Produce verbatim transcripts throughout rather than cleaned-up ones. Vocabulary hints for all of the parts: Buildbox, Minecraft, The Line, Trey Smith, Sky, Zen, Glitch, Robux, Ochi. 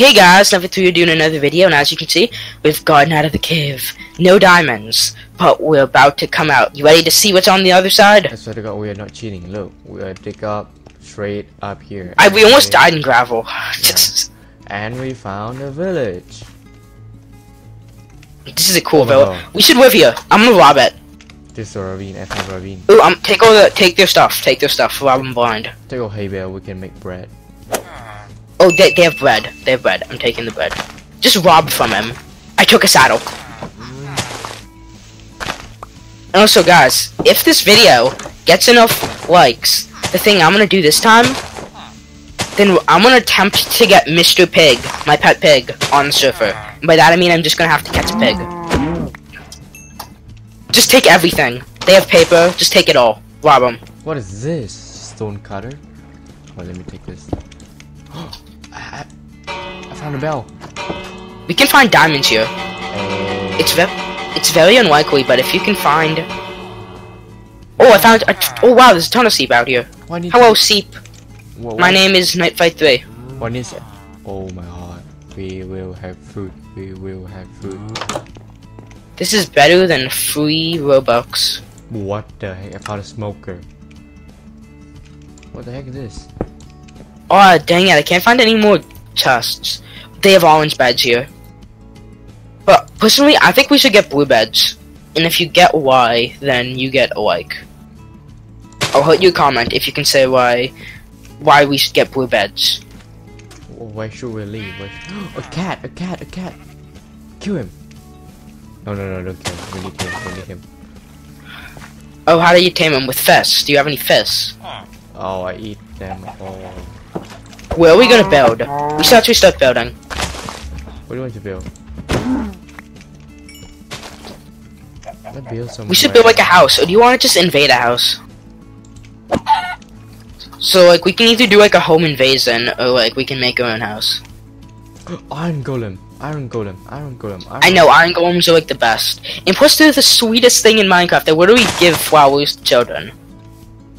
Hey guys, Never three doing another video, and as you can see, we've gotten out of the cave. No diamonds, but we're about to come out. You ready to see what's on the other side? I swear to God, we are not cheating. Look, we are dig up straight up here. I, we almost died in gravel. Yeah. And we found a village. This is a cool oh village. We should live here. I'm gonna rob it. This is a ravine. I found a ravine. Ooh, um, take all the, take their stuff. Take their stuff. Rob them blind. Take all hay bale. We can make bread. Oh, they, they have bread. They have bread. I'm taking the bread. Just rob from him. I took a saddle. And also, guys, if this video gets enough likes, the thing I'm gonna do this time, then I'm gonna attempt to get Mister Pig, my pet pig, on the server. And by that I mean I'm just gonna have to catch a pig. Just take everything. They have paper. Just take it all. Rob them. What is this? Stone cutter? Oh, let me take this. I, I found a bell. We can find diamonds here. Uh, it's ve it's very unlikely, but if you can find... Oh, I found a... Oh, wow, there's a ton of sheep out here. Hello, sheep. What, what? My name is Night Fight three. What is it? Oh, my God. We will have food. We will have food. This is better than free Robux. What the heck? I found a smoker. What the heck is this? Oh, dang it, I can't find any more chests. They have orange beds here. But, personally, I think we should get blue beds. And if you get Y, then you get a like. I'll hurt your comment if you can say why why we should get blue beds. Why should we leave? Why should... a cat, a cat, a cat! Kill him! No, no, no, don't kill him. We need him, we need him. Oh, how do you tame him? With fish. Do you have any fish? Oh, I eat them all. Where are we gonna build? We should actually start building. What do you want to build? build we should build like a house, or do you want to just invade a house? So like we can either do like a home invasion, or like we can make our own house. Iron golem, iron golem, iron golem. Iron I know iron golems are like the best, and plus they're the sweetest thing in Minecraft. They literally give flowers to children.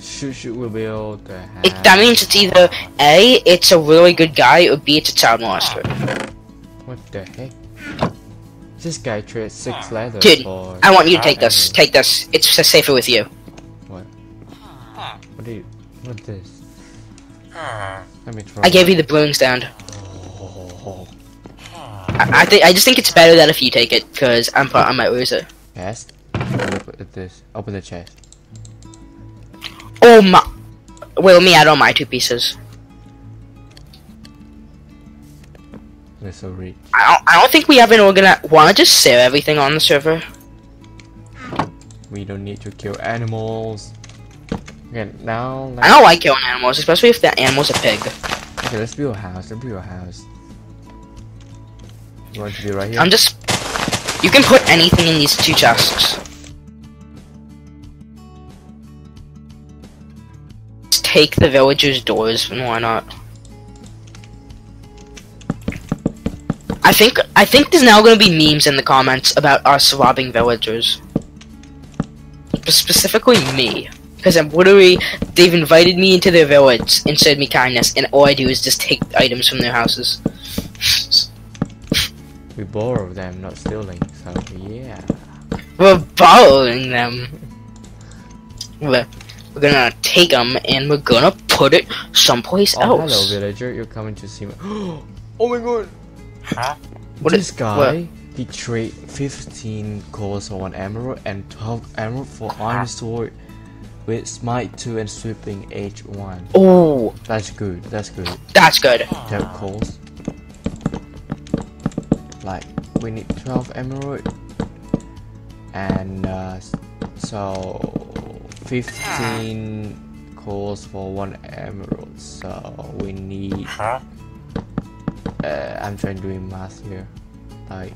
Shoot, shoot, we'll build a house. It, that means it's either A, it's a really good guy, or B, it's a child monster. What the heck? This guy trades six leathers. Dude, for I want you to take this. Take this. It's safer with you. What? What do you? What is this? Let me try. I gave you the brewing stand. Oh. I, I think I just think it's better that if you take it, cause I'm part, I might lose it. Chest. Put this. Open the chest. Oh my! Wait, let me add all my two pieces. They're so rich. I don't. I don't think we have an organized. Wanna just sell everything on the server? We don't need to kill animals. Okay, now. Let's... I don't like killing animals, especially if that animal's a pig. Okay, let's build a house. Let's build a house. You want to be right here? I'm just. You can put anything in these two chests. Take the villagers' doors, and why not? I think I think there's now gonna be memes in the comments about us robbing villagers, specifically me, because I'm literally they've invited me into their village and showed me kindness, and all I do is just take items from their houses. We borrow them, not stealing. So yeah, we're borrowing them. We're We're gonna take them and we're gonna put it someplace oh, else. Hello, villager. You're coming to see me. Oh my God! Huh? What this is, guy? What? He trade fifteen coals for one emerald and twelve emerald for iron sword with smite two and sweeping H one. Oh, that's good. That's good. That's good. Twelve coals. Like we need twelve emerald and uh, so. fifteen coals for one emerald, so we need. Huh? Uh, I'm trying to do math here. Like,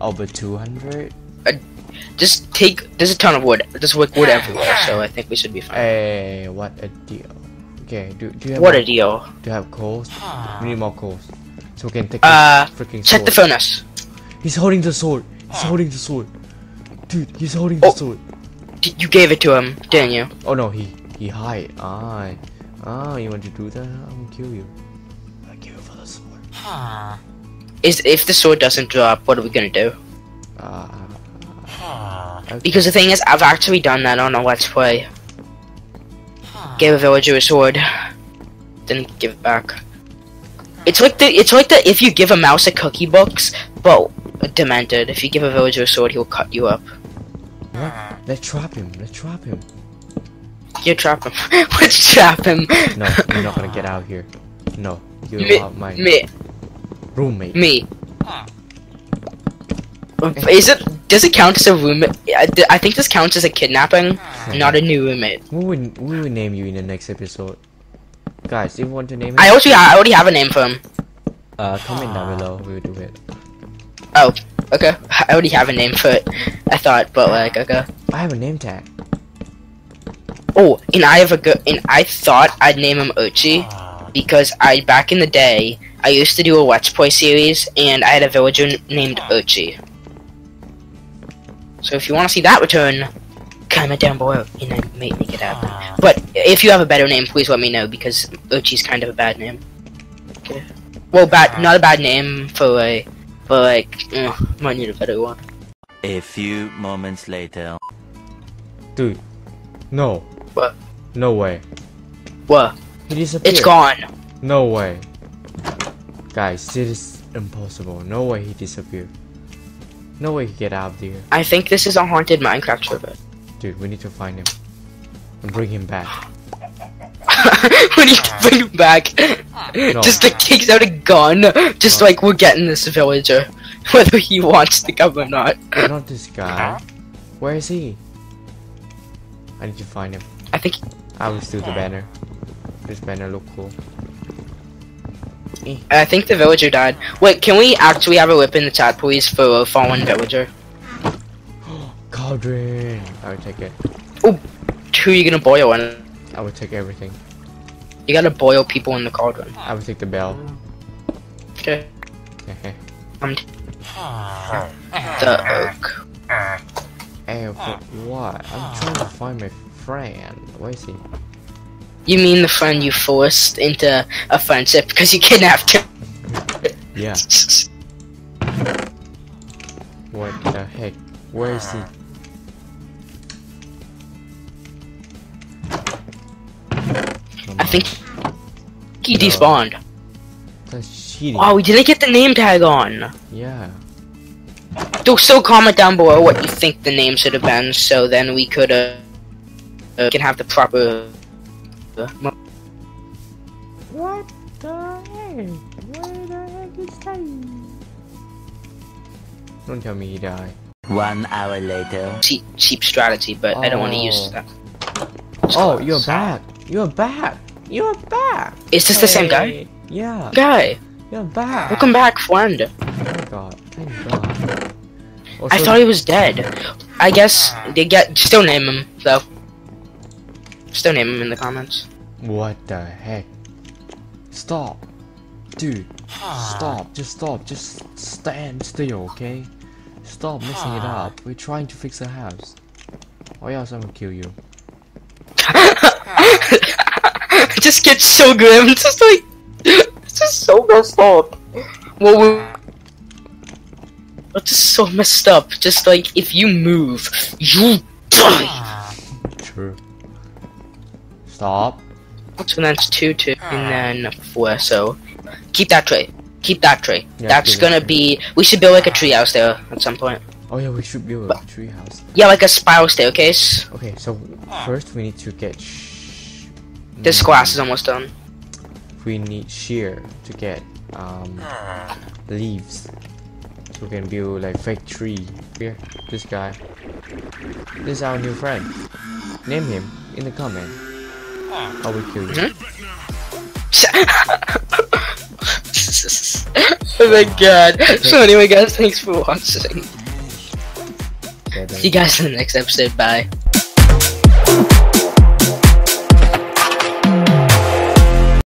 over two hundred? Uh, just take. There's a ton of wood. There's wood everywhere, so I think we should be fine. Hey, what a deal. Okay, do, do you have. What a deal. Do you have coals? We need more coals. So we can take uh, the freaking sword. Check the furnace. He's holding the sword. He's holding the sword. Dude, he's holding oh. the sword. You gave it to him, didn't you? Oh no, he he hide. Ah, ah, you want to do that? I'm gonna kill you. I kill you for the similar. Huh. Is if the sword doesn't drop, what are we gonna do? Uh, huh. Okay. Because the thing is, I've actually done that on a let's play. Huh. Gave a villager a sword, didn't give it back. It's like the it's like the if you give a mouse a cookie box, but demented. If you give a villager a sword, he'll cut you up. What? Let's trap him. Let's trap him. You trap him. Let's trap him. No, you're not gonna get out of here. No, you're me, not my me. roommate. Me. Is it? Does it count as a roommate? I, I think this counts as a kidnapping, okay. Not a new roommate. We would we would name you in the next episode, guys. Do you want to name him? I already I already have a name for him. Uh, comment down below. We will do it. Oh, okay. I already have a name for it. I thought, but like, okay. I have a name tag. Oh, and I have a good. And I thought I'd name him Ochi because I back in the day I used to do a Let's Play series and I had a villager named Ochi. So if you want to see that return, comment down below and then make me get out. But if you have a better name, please let me know because Ochi's kind of a bad name. Okay. Well, bad, not a bad name for a, but like, uh, might need a better one. A few moments later, dude, no. What? No way. What? It disappeared. It's gone. No way. Guys, it is impossible. No way he disappeared. No way he get out of here. I think this is a haunted Minecraft server. Dude, we need to find him. And bring him back. We need to bring him back. No. Just like takes out a gun. Just no. Like we're getting this villager. Whether he wants to come or not. Not this guy. Where is he? I need to find him. I think I will steal the banner. This banner look cool. I think the villager died. Wait, can we actually have a whip in the chat, please, for a fallen villager? Cauldron. I will take it. Oh, who are you gonna boil in? I will take everything. You gotta boil people in the cauldron. I will take the bell. Okay. I'm the oak. Hey, but what? I'm trying to find my friend. Where is he? You mean the friend you forced into a friendship because you kidnapped him? Yeah. What the heck? Where is he? I think he no. despawned. That's cheating. Oh, we didn't get the name tag on. Yeah. Do so comment down below what you think the name should have been, so then we could uh, uh can have the proper. What the heck? Where the heck is time? Don't tell me he died. One hour later. Cheap, cheap strategy, but oh. I don't want to use that. Oh, you're back! You're back! You're back! Is this hey. the same guy? Yeah. Guy. You're back. Welcome back, friend. Oh my god! Thank God. Also, I thought he was dead. I guess they get still name him though. Still name him in the comments. What the heck? Stop. Dude. Stop. Just stop. Just stand still, okay? Stop messing it up. We're trying to fix the house. Or else I'm gonna kill you. I just get so grim. It's just like... It's just so messed up. Well, we're... It's just so messed up. Just like, if you move, you die. True. Stop. So that's two, two, and then four. So keep that tree. Keep that tree. Yeah, that's gonna be. We should build like a tree house there at some point. Oh yeah, we should build but, a tree house. Yeah, like a spiral staircase. Okay, so first we need to get. Sh this glass is almost done. We need shear to get um leaves, so we can build like fake tree. Here, this guy. This is our new friend. Name him in the comment. I will kill you. Mm-hmm. Oh my god. So anyway guys, thanks for watching. See you guys in the next episode, bye.